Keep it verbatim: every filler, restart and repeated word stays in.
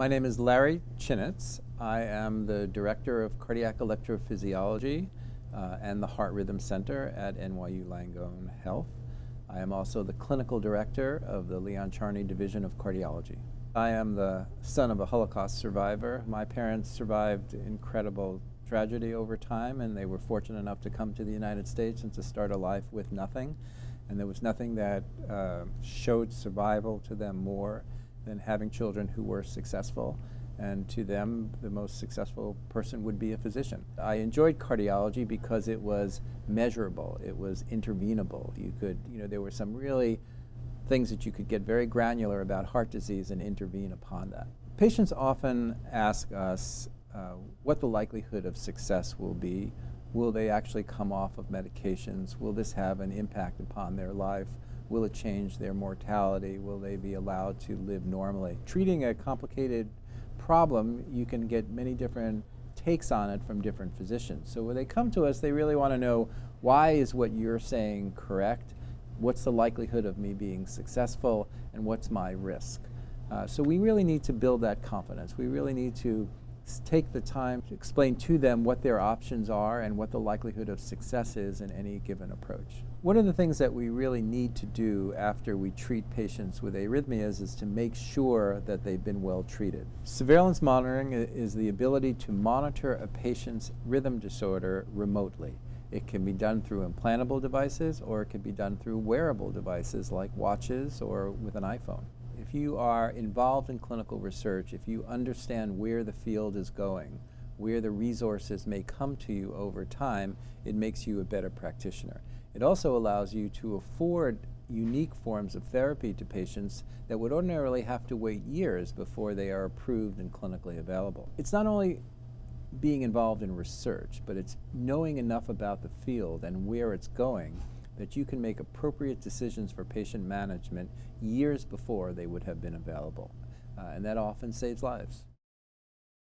My name is Larry Chinitz. I am the Director of Cardiac Electrophysiology uh, and the Heart Rhythm Center at N Y U Langone Health. I am also the Clinical Director of the Leon Charney Division of Cardiology. I am the son of a Holocaust survivor. My parents survived incredible tragedy over time, and they were fortunate enough to come to the United States and to start a life with nothing. And there was nothing that uh, showed survival to them more than having children who were successful. And to them, the most successful person would be a physician. I enjoyed cardiology because it was measurable. It was intervenable. You could, you know, there were some really things that you could get very granular about heart disease and intervene upon that. Patients often ask us uh, what the likelihood of success will be. Will they actually come off of medications? Will this have an impact upon their life? Will it change their mortality? Will they be allowed to live normally? Treating a complicated problem, you can get many different takes on it from different physicians. So when they come to us, they really want to know, why is what you're saying correct? What's the likelihood of me being successful, and what's my risk? Uh, so we really need to build that confidence. We really need to take the time to explain to them what their options are and what the likelihood of success is in any given approach. One of the things that we really need to do after we treat patients with arrhythmias is to make sure that they've been well treated. Surveillance monitoring is the ability to monitor a patient's rhythm disorder remotely. It can be done through implantable devices, or it can be done through wearable devices like watches or with an iPhone. If you are involved in clinical research, if you understand where the field is going, where the resources may come to you over time, it makes you a better practitioner. It also allows you to afford unique forms of therapy to patients that would ordinarily have to wait years before they are approved and clinically available. It's not only being involved in research, but it's knowing enough about the field and where it's going that you can make appropriate decisions for patient management years before they would have been available. Uh, and that often saves lives.